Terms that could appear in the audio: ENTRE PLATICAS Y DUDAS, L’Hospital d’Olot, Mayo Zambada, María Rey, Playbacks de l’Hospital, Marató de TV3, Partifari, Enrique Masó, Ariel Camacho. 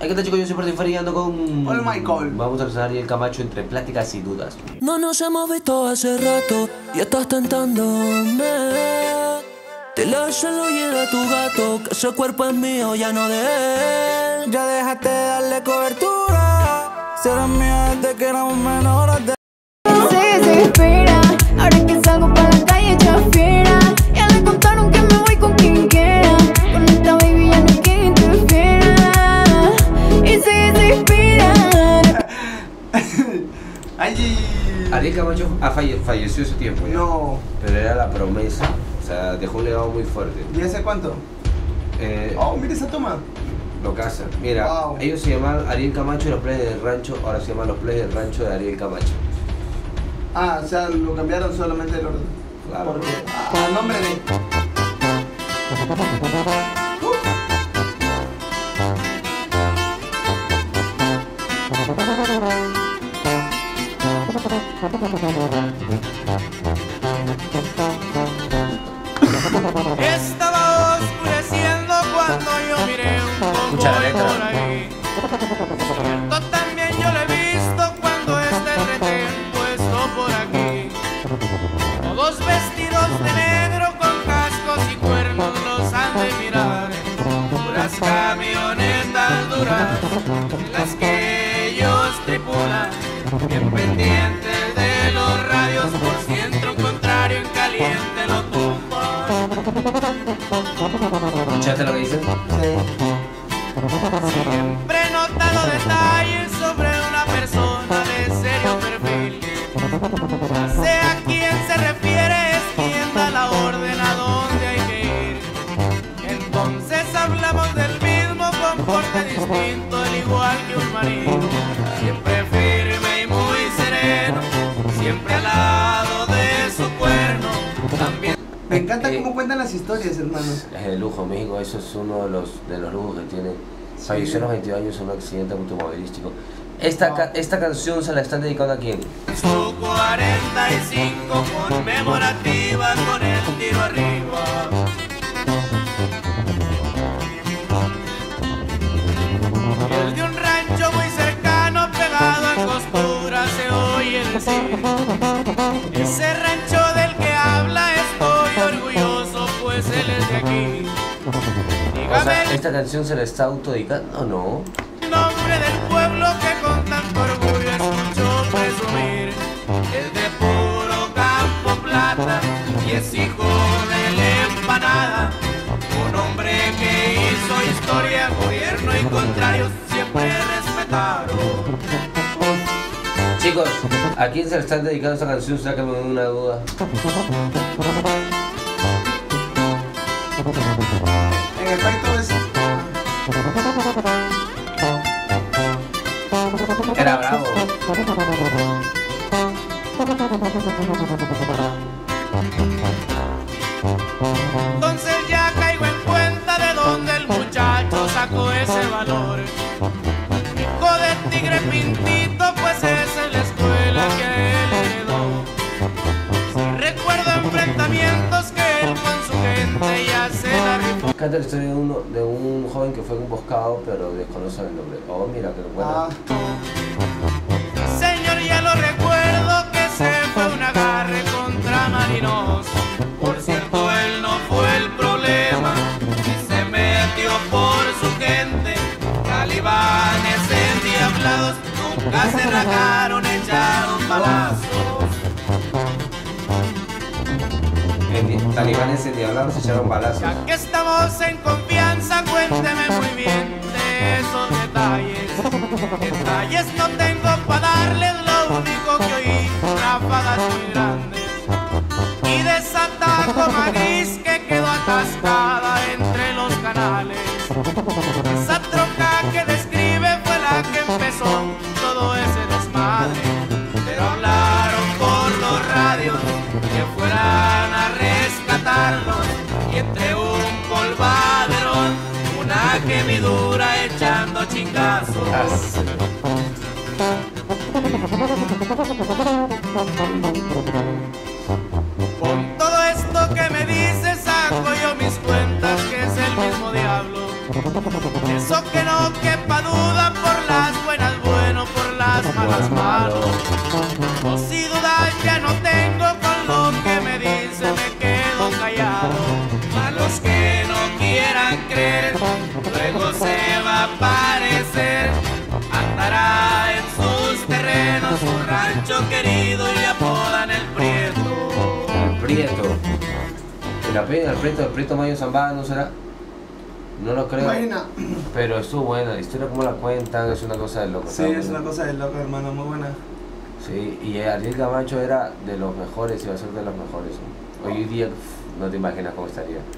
Aquí está, chicos, yo soy Partifari y ando con... ¡Oh, Michael! Vamos a usar Ariel Camacho entre pláticas y dudas. No nos hemos visto hace rato y estás tentándome. Te la celular a tu gato, que ese cuerpo es mío, ya no de él. Ya déjate darle cobertura, serás mía desde que éramos menores de... Se desespera, ahora que salgo para la calle chafiera. Ya le contaron que me voy con quien quiera, con esta baby ya no hay quien interfiera. Y se desespera. Ariel Camacho falleció ese tiempo ya. No. Pero era la promesa. O sea, dejó un legado muy fuerte. ¿Y hace cuánto? Oh, mira esa toma. Lo casan. Mira, wow. Ellos se llamaban Ariel Camacho y los Players del Rancho. Ahora se llaman los Players del Rancho de Ariel Camacho. Ah, o sea, lo cambiaron solamente el orden. Claro. Porque, con el nombre de... Estaba oscureciendo cuando yo miré un poco por ahí. Cierto, también yo lo he visto cuando este retén puesto por aquí. Todos vestidos de negro con cascos y cuernos los han de mirar. Puras camionetas duras en las que ellos tripulan, bien pendientes de los radios por ciento contrario en caliente lo tumba. ¿Escuchaste lo que dices? Sí. Siempre he notado detalles sobre una persona de serio perfil. Ya sé a quién se refiere, es quien da la orden a dónde hay que ir. Entonces hablamos del mismo con porte distinto, el igual que un marido. Siempre firme y muy sereno, siempre al lado de su cuerno. También me encanta cómo cuentan las historias, hermano. Es de lujo, México, eso es uno de los lujos que tiene. Falleció a los 22 años en un accidente automovilístico. Esta canción se la están dedicando a quién. Su 45 conmemorativa con el tiro arriba. El de un rancho muy cercano, pegado a costura, se oye el sí. Ese rancho del que habla es... Aquí. O sea, ¿esta canción se la está autodicando o no? Nombre del pueblo que con tanto orgullo escuchó presumir. El de puro campo plata y es hijo de la empanada. Un hombre que hizo historia, gobierno y contrarios siempre respetaron. Chicos, ¿a quién se le están dedicando esta canción? Sáquenme una duda. En efecto es... Era bravo. Entonces ya caigo en cuenta de dónde el muchacho sacó ese valor. Hijo de tigre pintito, pues es en la escuela que él heredó. Recuerdo enfrentamientos que él con su gente ya... Canta la historia de un joven que fue emboscado, pero desconoce el nombre. Oh, mira, que lo cuenta. Señor, ya lo recuerdo que se fue un agarre contra marinos. Por cierto, él no fue el problema, y se metió por su gente. Talibanes endiablados nunca se rajaron, echaron balazos. Talibanes endiablados echaron balazos. Ya que estamos en confianza, cuénteme muy bien de esos detalles. Detalles no tengo para darles, lo único que oí, ráfagas muy grandes. Y desataco maíz que quedó atascada entre los canales. Esa troca que describe fue la que empezó todo ese desmadre. Pero hablaron por los radios que fueran a rescatarlos, y entre un polvaderón, una gemidura echando chingazos. Con todo esto que me dices, saco yo mis cuentas que es el mismo diablo. Eso que no quepa duda. Pero querido le apodan el Prieto. El Prieto. ¿Se la pegan al Prieto? ¿El Prieto Mayo Zambada no será? No lo creo. Buena. Pero estuvo buena. La historia como la cuentan es una cosa de loco. Sí, ¿sabes? Es una cosa de loco, hermano. Muy buena. Sí, y Ariel Camacho era de los mejores y va a ser de los mejores. Hoy día no te imaginas cómo estaría.